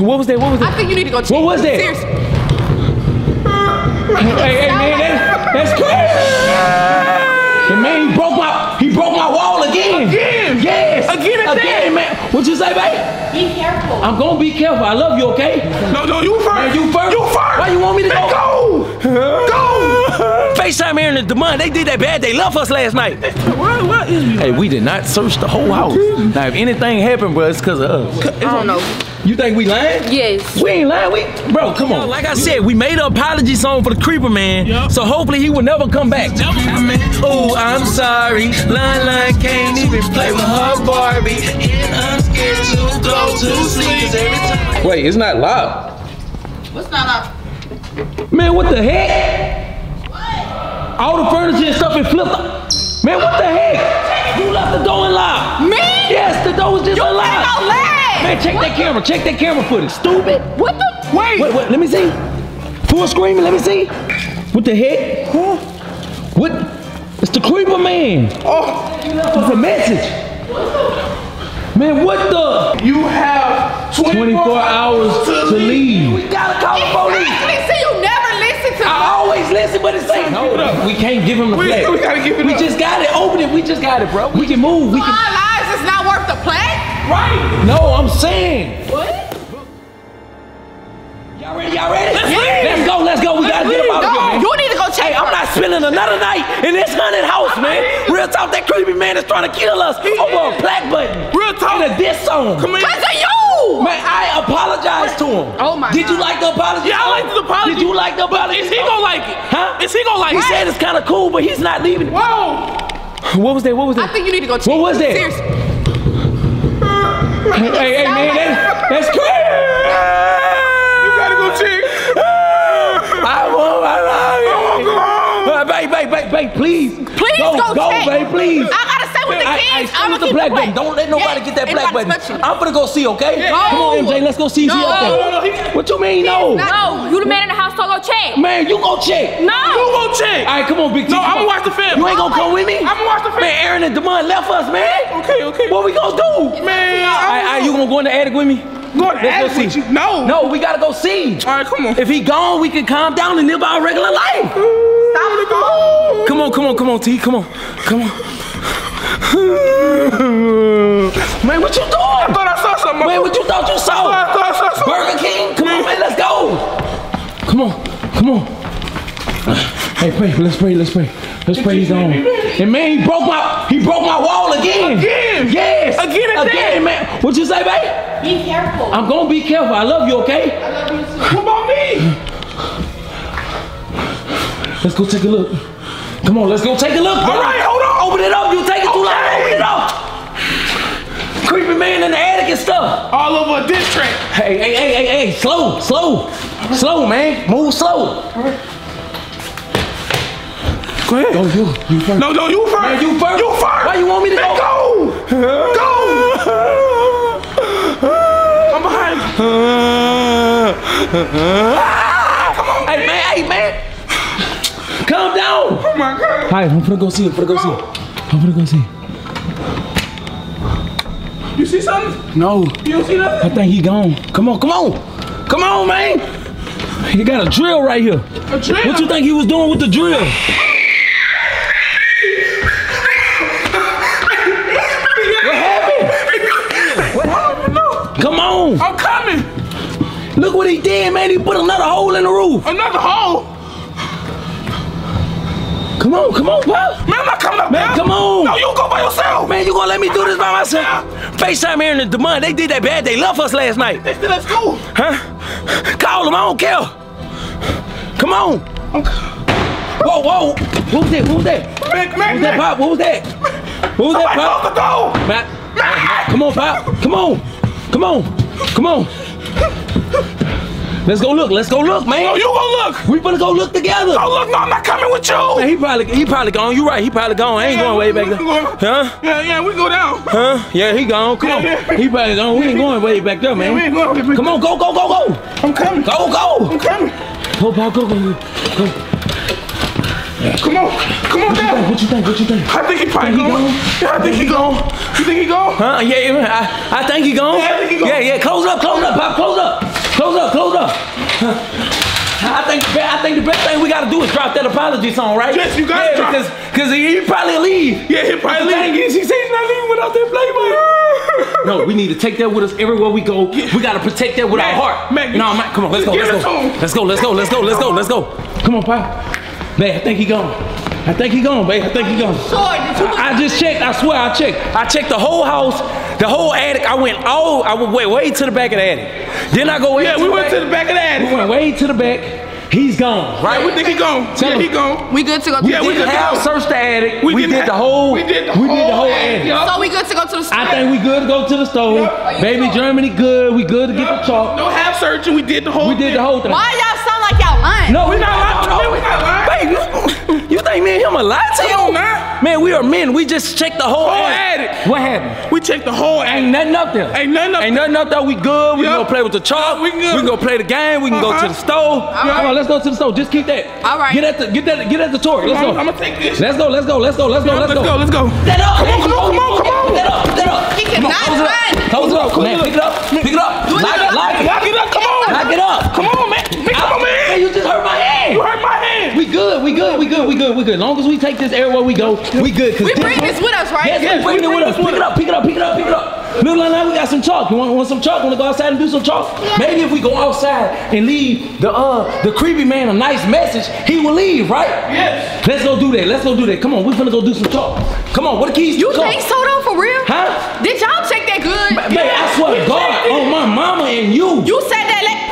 What was that? What was that? I think you need to go check. What was that? Seriously. Hey, man, that's crazy. The man he broke my wall again. Again? Yes. Again, man. What you say, babe? Be careful. I'm gonna be careful. I love you, okay? No, you first. Man, you first. You first. Why you want me to go? Go. FaceTime Aaron and Damon. They did that bad. They left us last night. What is you? Hey, we did not search the whole house. Now, if anything happened, bro, it's because of us. I don't know. You think we lying? Yes. We ain't lying. Bro, come on. Like I said, we made an apology song for the Creeper Man. Yep. So hopefully he will never come back. Oh, I'm sorry. Line can't even play with her Barbie. And I'm scared to go to sleep every time. Wait, it's not loud. What's not loud? Man, what the heck? What? All the furniture and stuff is flipped up. Man, what the heck? You left the door unlocked. Me? Yes, the door was just unlocked. Man, check that camera. Check that camera footage. Stupid. What the? Wait. Wait, let me see. Full screen, let me see. What the heck? Huh? What? It's the Creeper Man. Oh, it's a message. Man, what the? You have 24 hours to leave. We gotta call the police. Exactly. See, you never listen to me. I always listen, but it's like, no, we can't give him the flag. We gotta give it up. We just got it. Open it. We just got it, bro. We can move. We can. Our lives is not worth the play. Right! No, I'm saying! What? Y'all ready? Let's go, we gotta get up out of here, man. You need to go check. Hey, I'm not spending another night in this haunted house, man. Real talk, that creepy man is trying to kill us over a plaque button. Real talk. And a diss song. Come here. Because of you! Man, I apologize to him. Oh my God. Did you like the apology? Yeah, I like the apology. Did you like the apology? Is he gonna like it? Huh? Is he gonna like it? He said it's kind of cool, but he's not leaving. Whoa! What was that? I think you need to go check. What was that? Seriously. Hey, man, that's crazy. You gotta go check. I won't. Babe, please. Please go check. Go, babe, please. I gotta stay with the kids. I'm gonna keep the black button. Don't let nobody get that black button. I'm gonna go see, okay? Yeah. Come on, MJ, let's go see. No. What you mean, no? No, you the man in the house, so go check. Man, you go check. No. You go check. All right, come on, Big T. No, I'm gonna watch the film. You ain't gonna come with me? I'm gonna watch the film. Man, Aaron and Damon left us, man. Okay. What we gonna do? Man. All right, you gonna go in the attic with me? Let's go see. No, we gotta go see. All right, come on. If he gone, we can calm down and live our regular life. Come on, T. Come on. Man, what you doing? I thought I saw something. Man, what you thought you saw? I thought I saw something. Burger King? Come on, man, let's go. Come on. Hey, babe, let's pray. Let's pray he's on. And man, he broke my wall again. Again? Yes. Again, man. What you say, babe? Be careful. I'm gonna be careful. I love you, okay? I love you too. What about me? Let's go take a look. Come on, let's go take a look. All right, hold on. Open it up. You take it too long. Open it up. Creepy man in the attic and stuff. All over a diss track. Hey. Slow, man. Move slow. All right. Go ahead. You first. No, you first. Man, you first. You first. Why you want me to go? Go. I'm behind you. Hey, man. Calm down. Oh my God. Hi, I'm gonna go see. I'm gonna go see. You see something? No. You don't see nothing? I think he gone. Come on, man. He got a drill right here. A drill? What you think he was doing with the drill? What happened? Come on. I'm coming. Look what he did, man. He put another hole in the roof. Another hole? Come on, pal. Man, I'm not coming up, man. Come on. No, you go by yourself. Man, you gonna let me do this by myself? FaceTime Aaron and Damon, they did that bad. They left us last night. They still at school. Huh? Call them, I don't care. Come on. Whoa. What was that? Man. Pop? What was that, pop? Close the door. Man. Come on, pop. Come on. Let's go look, man. No, you gonna look. We gonna go look together. Go look, no, I'm not coming with you. Man, he probably gone. You right, he probably gone. I ain't going way back there. Huh? Yeah, we go down. Huh? Yeah, he gone. Come on. He probably gone. We ain't going way back there, man. We ain't going way back there. Come on, go. I'm coming. Go. I'm coming. Go. Come on down. What you think? I think he gone. You think he gone? Huh? Yeah, I think he gone. Yeah, close up, pop, close up. Close up. I think the best thing we gotta do is drop that apology song, right? Yes, you gotta drop. Because he probably leave. Yeah, he probably leave. The thing is, he said he's not leaving without that Playboy. No, we need to take that with us everywhere we go. Yeah. We gotta protect that with our heart. Man, no, man, come on, let's go. Come on, pal. Man, I think he gone, babe. I just checked. I swear, I checked the whole house, the whole attic. I went way to the back of the attic. Then I go. Yeah, we went to the back of the attic. We went way to the back. He's gone, right? Yeah, we think he gone. Tell him. He gone. We good to go. Yeah, we good to go. Search the attic. We did the whole attic. Yep. So we good to go to the store. I think we good to go to the store. Yep. Baby, Germany good. We good to get the chalk. No half searching. We did the whole thing. Why y'all sound like y'all lying? No, we not lying. We not lying. You think me and him a lie to you? Man, we are men. We just checked the whole attic. What happened? We checked the whole attic. Ain't nothing up there. Ain't nothing up there. We good. We can go play with the chalk. We can go play the game. We can go to the store. Come on, let's go to the store. Just keep that. All right. Get at the torch. Let's go. I'm gonna take this. Let's go. Come on. Get up. He cannot run. Close it up. Pick it up. Lock it up. Come on. Lock it up. Come on, man. Pick up my hand. You just hurt my hand. You hurt my hand. We good. As long as we take this everywhere we go, we good. We bring this with us, right? Yes, we bring it with us. Pick it up. Little Londyn, we got some chalk. You want some chalk? Want to go outside and do some chalk? Yeah. Maybe if we go outside and leave the creepy man a nice message, he will leave, right? Yes. Let's go do that. Come on, we're gonna go do some chalk. Come on, what the keys? You think so though, for real? Huh? Did y'all check that good? Man, I swear to God, on my mama and you. You said that.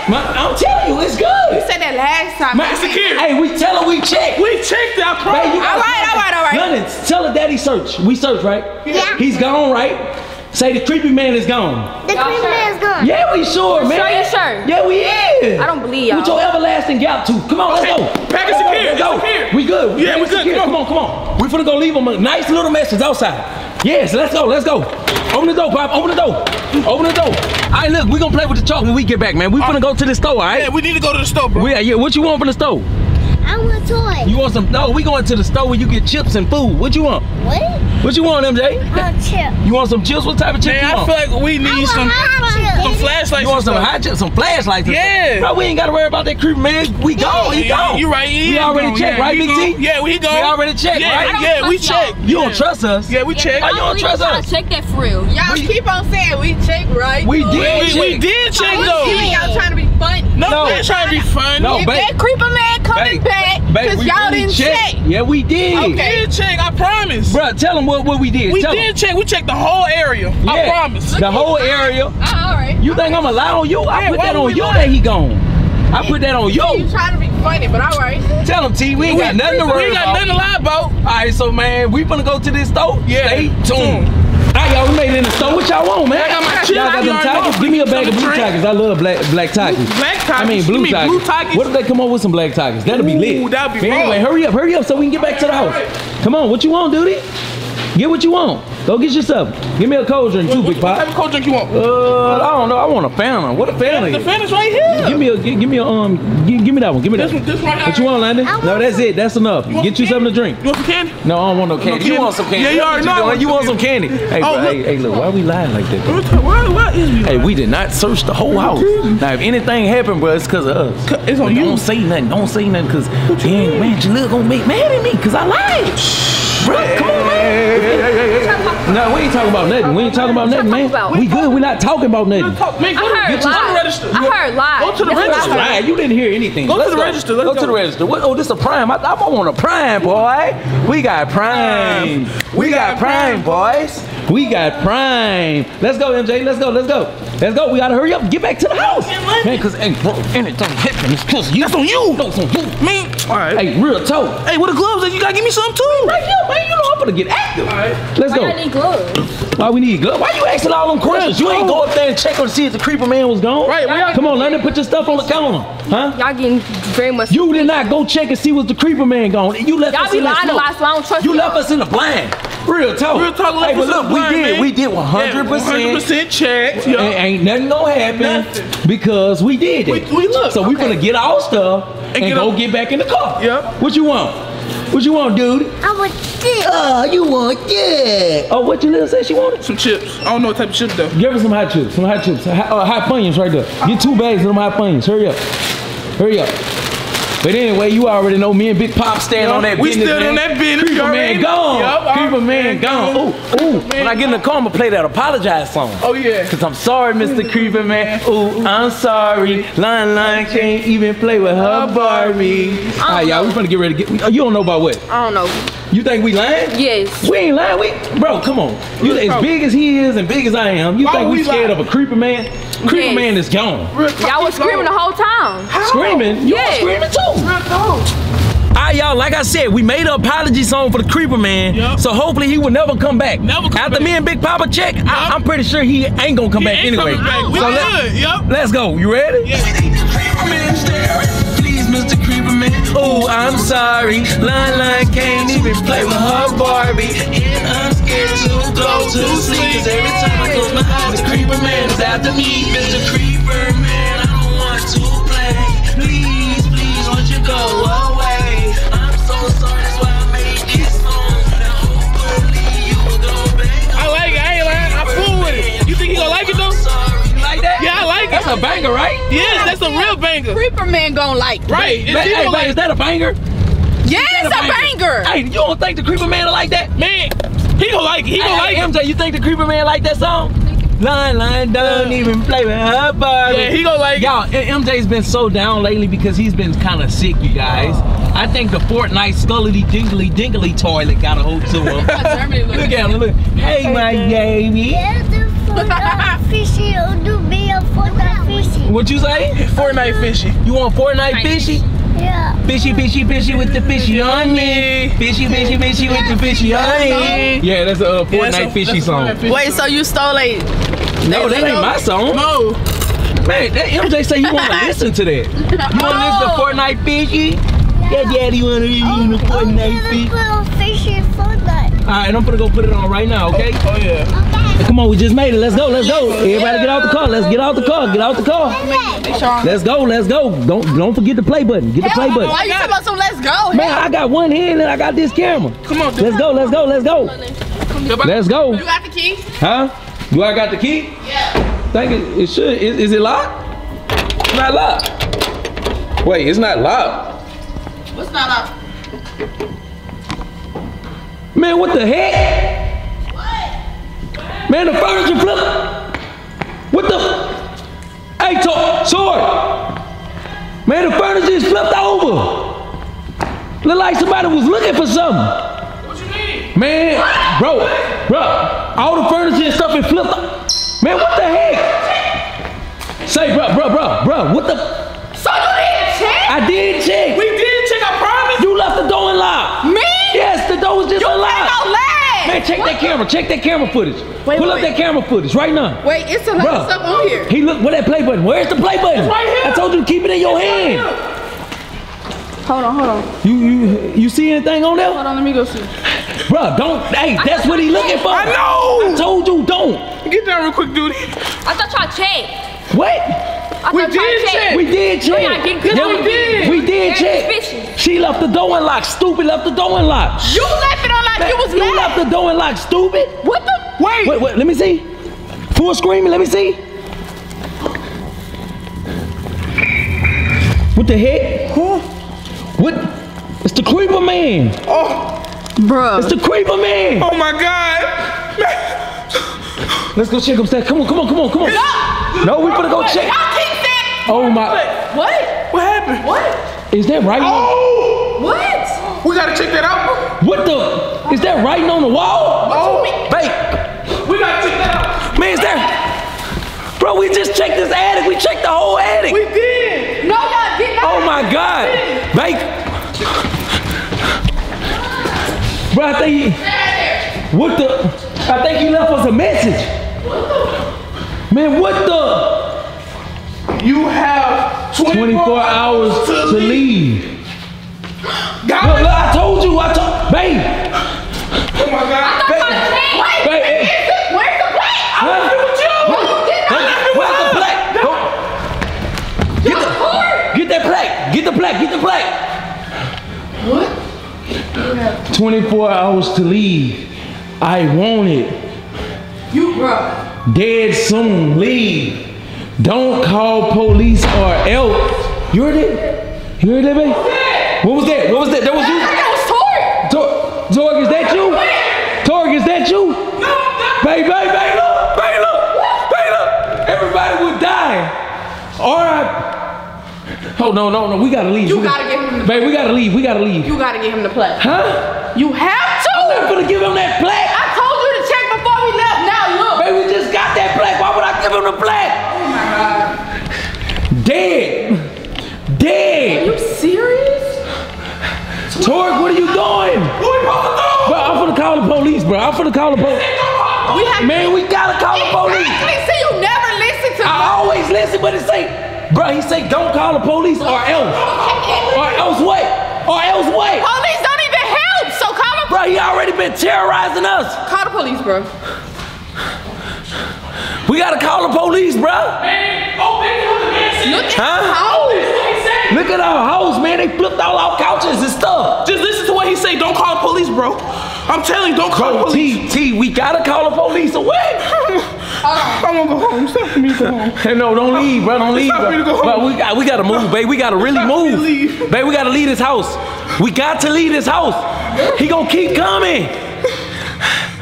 I'm telling you, it's good. You said that last time. My security. Hey, we tell her we checked. We checked our problem. All right. London, tell her daddy search. We search, right? Yeah. He's gone, right? Say the creepy man is gone. The creepy man is gone. Yeah, we sure, man. Sure, you sure? Yeah, we is. I don't believe y'all. With your everlasting gap tooth. Come on, let's go. Pack it secure. We good. Yeah, we good. Come on. We finna go leave him a nice little message outside. Yes, let's go. Open the door, Pop. All right, look, we're going to play with the chalk when we get back, man. We're going to go to the store, all right? Yeah, we need to go to the store, bro. Yeah, what you want from the store? I want a toy. You want some? No, we going to the store where you get chips and food. What you want? What you want, MJ? Chips. You want some chips? What type of chips you want? Man, I feel like we need some flashlights. You want some hot chips, some flashlights? Yeah. Bro, we ain't got to worry about that creep, man. We gone. He gone. You right. We already checked, right, BT? Yeah, we gone. We already checked, right? Yeah, we checked. You don't trust us? Yeah, we checked. You don't trust us? Check that for real. Y'all keep on saying we checked, right? We did check, though. Y'all trying to be funny. No, we trying to be funny. If that creeper man coming back. Because y'all didn't check. Yeah, we did. Okay. We did check, I promise. Bro, tell them what we did. We did check. We checked the whole area. Yeah. I promise. The whole area. All right. You think I'm going to lie on you? I put that on you that he gone. I put that on you. You trying to be funny, but all right. Tell him, T, we ain't got nothing to worry about. We ain't got nothing to lie about. All right, so, man, we finna go to this store. Yeah. Stay tuned. All right, y'all, we made it in the store. What y'all want, man? Y'all got them tacos? Give me a bag of blue tacos. I love black tacos. Black tacos? I mean, blue tacos. What if they come up with some black tacos? That'll be lit. That'll be lit. Anyway, hurry up so we can get back to the house. Right. Come on, what you want, dude? Get what you want. Go get yourself. Give me a cold drink, too, Big Pop. What type of cold drink you want? I don't know. I want a Fanta. What a Fanta is? The Fanta's right here. Give me that one. Give me that. This one. What you want, London? No, that's it. That's enough. Get you something to drink. You want some candy? No, I don't want no candy. You want some candy? Yeah, you already know. You want some candy? Hey, bro, hey, look. Why we lying like that? Why is we? Hey, we did not search the whole house. Now, if anything happened, bro, it's because of us. It's on you. Don't say nothing, cause man, Jaliyah gonna make mad at me, cause I lied. Bro, come on, man. No, we ain't talking about nothing. We ain't talking about nothing, man. We good. We not talking about nothing. I heard lie. Go to the register. Lie. You didn't hear anything. Let's go to the register. Let's go to the register. What? Oh, this a prime. I want a prime, boy. We got prime. We got prime, boys. We got prime. Let's go, MJ. Let's go. We gotta hurry up. Get back to the house, man. Cause hey, bro, anything happens, that's on you. Man. All right. Hey, real talk. Hey, what the gloves? You gotta give me some too. Right here, man. You know I'm gonna get active. All right. Let's go. Why I need gloves? Why we need gloves? Why you asking all them questions? You ain't go up there and check to see if the creeper man was gone. Right. Come on, London. Put your stuff on the counter, huh? Y'all getting very much. You did not go check and see was the creeper man gone. You left us in the blind. Y'all be lying a lot, so I don't trust you. You left us in the blind. Real talk. Hey, but look, we did 100% check. Ain't nothing gonna happen because we did it. So we gonna get our stuff and go get back in the car. Yep. What you want? What you want, dude? I want this. Oh, you want this. Oh, what your little say she wanted? Some chips. I don't know what type of chips, though. Give her some hot chips. Some hot chips. Hot Funyuns right there. Get 2 bags of them hot Funyuns. Hurry up. Hurry up. But anyway, you already know me and Big Pop stand on that business. We still on that business. Creeper man gone. Yep, Creeper man gone. Ooh, ooh. When I get in the car, I'm gonna play that apologize song. Oh yeah. Cause I'm sorry, Mr. Creeper man. Ooh, I'm sorry. Lion can't even play with her Barbie. Alright, y'all, we finna get ready to get. You don't know about what? I don't know. You think we lying? Yes. We ain't lying. We, bro, come on. You as big as he is and big as I am. You think we scared of a Creeper man? Creeper man is gone. Y'all was screaming the whole time. Screaming? You was screaming too. Alright y'all, like I said, we made an apology song for the Creeper man, so hopefully he will never come back. Never come After me and Big Papa check, I'm pretty sure he ain't gonna come back anyway. We so let's go. You ready? Yeah. Please, Mr. Creeper man. Oh, I'm sorry. Lion can't even play with her Barbie. And I'm scared to go to sleep. Cause every time I close my eyes, the Creeper man is after me. Mr. Creeper man, I don't want to play. Please. You go away. I'm so sorry, that's why I made this song. Now hopefully you will go back. I like it, I ain't lying, I fool with it. You think he gonna like it though? You like that? Yeah, I like it. That's a banger, right? Yes, that's a real banger. Creeper man gonna like it. Right. Hey, is that a banger? Yes, a banger. Hey, you don't think the Creeper man will like that? Man, he gonna like it, he gonna like it. MJ, you think the Creeper man like that song? Lion don't even play with her Barbie. Yeah, he gonna like y'all. MJ's been so down lately because he's been kind of sick, you guys. I think the Fortnite scullity dinkly dinkly toilet got a hold to him. Look at him, look. Hey, my baby. Yeah, the Fortnite fishy. Do be a Fortnite fishy. What you say? Fortnite fishy. You want Fortnite fishy? Yeah. Fishy, fishy, fishy with the fishy on me. Fishy, fishy, fishy with the fishy on me. Yeah, that's a Fortnite fishy song. Wait, so you stole it? No, that ain't my song. No. Man, that MJ say you want to listen to that. You want to listen to Fortnite fishy? Yeah, daddy want to listen to Fortnite fishy. I'm gonna put fishy Fortnite. All right, I'm gonna go put it on right now, okay? Oh yeah. Come on, we just made it. Let's go, let's go. Everybody get out the car. Let's get out the car. Get out the car. Let's go, let's go. Don't forget the play button. Get the play button. Why you talking about some let's go? Man, I got one hand and I got this camera. Come on. Let's go, let's go, let's go. Let's go. You got the key? Huh? Do I got the key? Yeah. Think it should. Is it locked? It's not locked. Wait, it's not locked. What's not locked? Man, what the heck? What? Man, the furniture flipped. What the? Hey, sword. Man, the furniture is flipped over. Look like somebody was looking for something. What you need? Man, bro. All the furniture and stuff is flipped up. Man, what the heck? Say, bro, what the? So you didn't check? I did check. We did check, I promise. You left the door unlocked. Me? Yes, the door was just unlocked. You lag. Man, check that camera. Check that camera footage. Wait, pull up that camera footage right now. Wait, it's a lot of stuff on here. He look. Where that play button? Where's the play button? It's right here. I told you to keep it in your hand. Right, hold on. You see anything on there? Hold on, let me go see. Bruh, don't, hey, that's what he looking for. I know! I told you, don't. Get down real quick, dude. I thought y'all checked. What? We did check. We did check. We did check. She left the door unlocked, stupid, left the door unlocked. You left it unlocked, you was locked. You left the door unlocked, stupid. What the? Wait, let me see. Full screen, let me see. What the heck? Huh? What? It's the Creeper man. Oh. Bruh. It's the Creeper man! Oh my god! Man. Let's go check upstairs. Come on. No, we finna go check. Y'all keep that! Oh my. What? What happened? What? Is that right? Oh! What? We gotta check that out. What the? Is that writing on the wall? Oh! Babe! We gotta check that out. Man, is that? Bro, we just checked this attic. We checked the whole attic. We did! No, y'all did not. Oh my god! Babe! Bro, I think he, I think he left us a message. Man, what the? You have 24 hours to leave. God, look, I told you, babe. Oh my God. Babe. Where's the plate? Where's the plate? Get the plate. Get the plate. What? 24 hours to leave. I want it. You bro. Dead soon. Leave. Don't call police or else. You heard it? You heard that, babe? What was that? What was that? That was you? That was Torg. Torg, is that you? Torg, is that you? No, babe, babe, babe, look. Babe, look. Babe, look. Everybody would die. All right. Oh, no, no, no, we gotta leave. You gotta get him to play. Babe, we gotta leave, we gotta leave. You gotta get him to play. Huh? You have to! I'm not gonna give him that plaque! I told you to check before we left, now look! Babe, we just got that plaque, why would I give him the plaque? Oh my God. Dead! Dead! Are you serious? Torg, what are you doing? What are we supposed to do? Bro, I'm finna call the police, bro. I'm finna call the police. Man, we gotta call the police. See, you never listen to me. I always listen, but it's like, bro, he say don't call the police or else. Or else what? Or else what? Police don't even help, so call the police. Bro, he already been terrorizing us. Call the police, bro. We gotta call the police, bro. Man, open the message. Look at the house. Look at our house, man. They flipped all our couches and stuff. Just listen to what he say. Don't call the police, bro. I'm telling you, don't call the police. T, we gotta call the police away. I'm gonna go home. It's time for me to go home. Hey, no, don't leave, bro. Don't leave, bro. It's time for me to go home. Bro, we gotta move, babe. We gotta really move. Babe, we gotta leave this house. We got to leave this house. He gonna keep coming.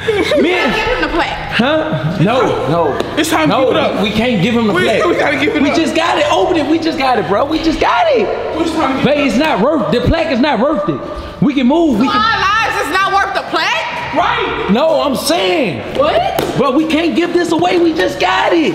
Man. Give him the plaque. Huh? No, no. It's time to give it up. We can't give him the plaque. We gotta give it up. We just got it. Open it. We just got it, bro. We just got it. We're just trying to give it up. Babe, it's not worth it. The plaque is not worth it. We can move. We can. Right. No, I'm saying. What? But we can't give this away. We just got it.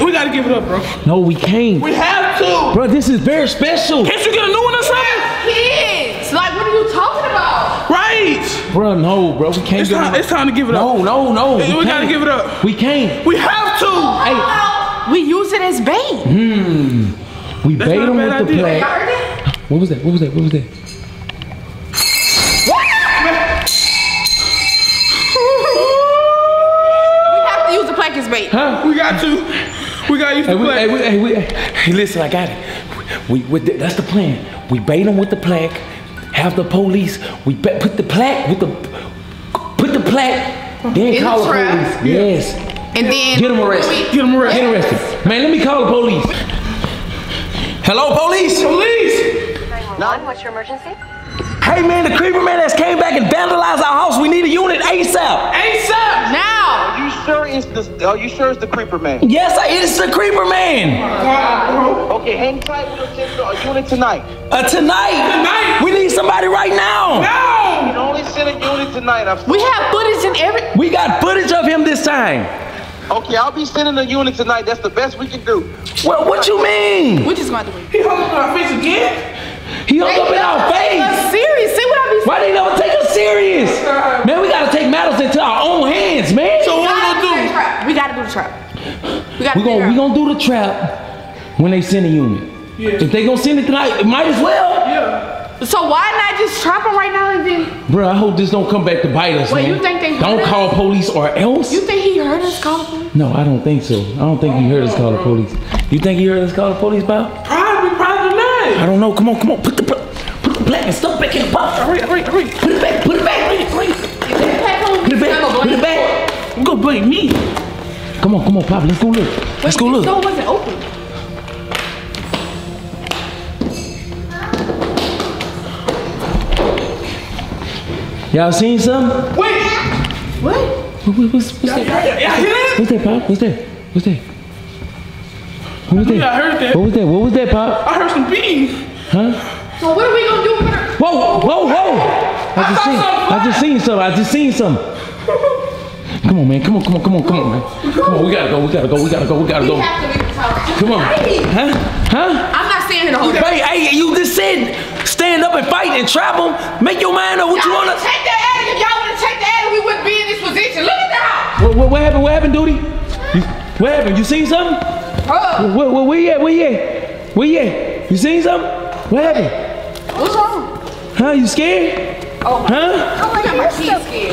We gotta give it up, bro. No, we can't. We have to. Bro, this is very special. Can't you get a new one or something? Kids. Like, what are you talking about? Right. Bro, no, bro. We can't it's time to give it up. No, no, no. We gotta give it up. We can't. We have to. Hey. We use it as bait. Hmm. We bait them with the plaque. What was that? What was that? What was that? Bait. Huh? We got to. We got to use the plaque. Hey, listen, I got it. That's the plan. We bait them with the plaque. Have the police. Put the plaque with the. Put the plaque. Then call the police. Yeah. Yes. And then get them arrested. Get them arrested. Get arrested. Man, let me call the police. Hello, police. Police. 911. What's your emergency? Hey, man, the creeper man has came back and vandalized our house. We need a unit ASAP. ASAP now. Are you sure it's the creeper man? Yes, it's the creeper man. Wow. Okay, hang tight. We'll take a unit tonight. Tonight? We need somebody right now. No. We can only send a unit tonight. We have footage in every. We got footage of him this time. Okay, I'll be sending a unit tonight. That's the best we can do. Well, what you mean? We're just going to wait. He hung up in our face again? He hung up in our face. That's serious. See what I be saying? Why they don't take us serious? Man, we got to take matters into our own hands, man. So what are we going to do? We gotta do the trap. We gonna do the trap when they send a unit. Yeah. If they gonna send it tonight, it might as well. Yeah. So why not just trap them right now and then? Bro, I hope this don't come back to bite us, man. You think they don't call police or else? You think he heard us call the police? No, I don't think so. I don't think he heard us call the police. You think he heard us call the police, Bob? Probably not. I don't know. Come on, come on. Put the black and stuff back in the box. Hurry. Put it back. Put it back. Put it back. You gonna blame me? Come on, Pop. Let's go look. Let's go look. The door wasn't open. Y'all seen something? Wait. What? What's that? Yeah. What's that, Pop? What's that? What was that? Yeah, I heard that. What was that, Pop? I heard some beans. Huh? So what are we gonna do with her? Whoa! I just seen something. Come on, man. Come on, we gotta go. We have to leave this house. Come on. Huh? I'm not standing the whole time. Hey, you just said stand up and fight and travel. Make your mind up what you wanna. Take that alley. If y'all wanna take the alley, we wouldn't be in this position. Look at the house. What happened, Duty? What happened? You seen something? Where you at? You seen something? What happened? What's wrong? Huh? You scared? Oh my God.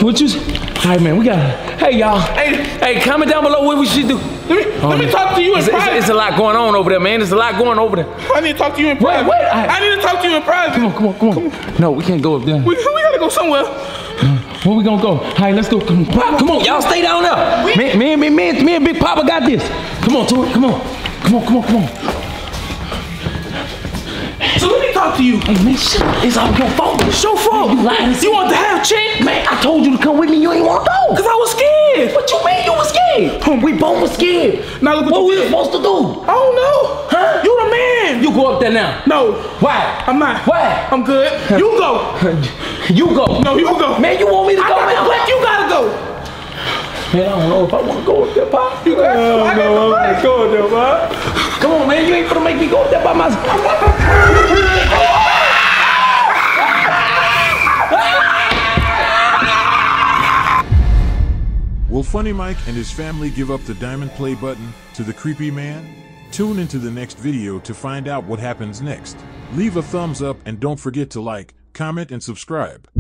What you? All right, man. We got. Hey, y'all. Hey, comment down below what we should do. Let me talk to you in private. It's a lot going on over there, man. There's a lot going over there. I need to talk to you in private. What? I need to talk to you in private. Come on. No, we can't go up there. We gotta go somewhere. Where we gonna go? All right, let's go. Come on, y'all stay down there. Me and Big Papa got this. Come on, Tori. Come on. So let me talk to you. Hey man, shit, it's all your fault. It's your fault. Man, you lying. You want to have chick? Man, I told you to come with me. You ain't want to go. Cause I was scared. What you mean you was scared? We both were scared. Now look what we were supposed to do. I don't know. Huh? You the man. You go up there now. No. Why? I'm not. Why? I'm good. You go. You go. No, you go. Man, you want me to go? Man, like you gotta go. Man, I don't know if I want to go up there, Pop. You got to go up there, Pop. Come on, man. You ain't gonna make me go up there by myself. Will FunnyMike and his family give up the diamond play button to the creepy man? Tune into the next video to find out what happens next. Leave a thumbs up and don't forget to like, comment, and subscribe.